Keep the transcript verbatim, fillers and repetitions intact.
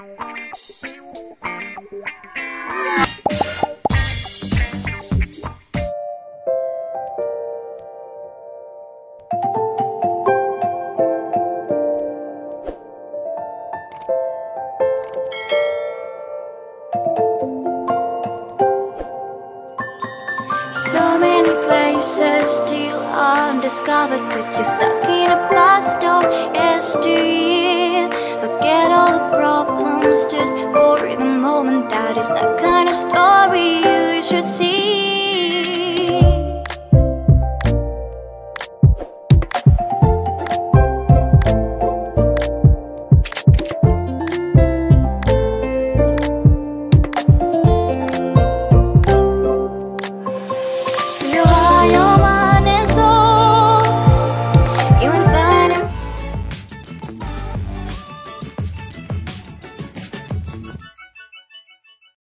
So many places still undiscovered, but you're stuck in a blast of yesteryear. Forget all the problems just for the moment that is not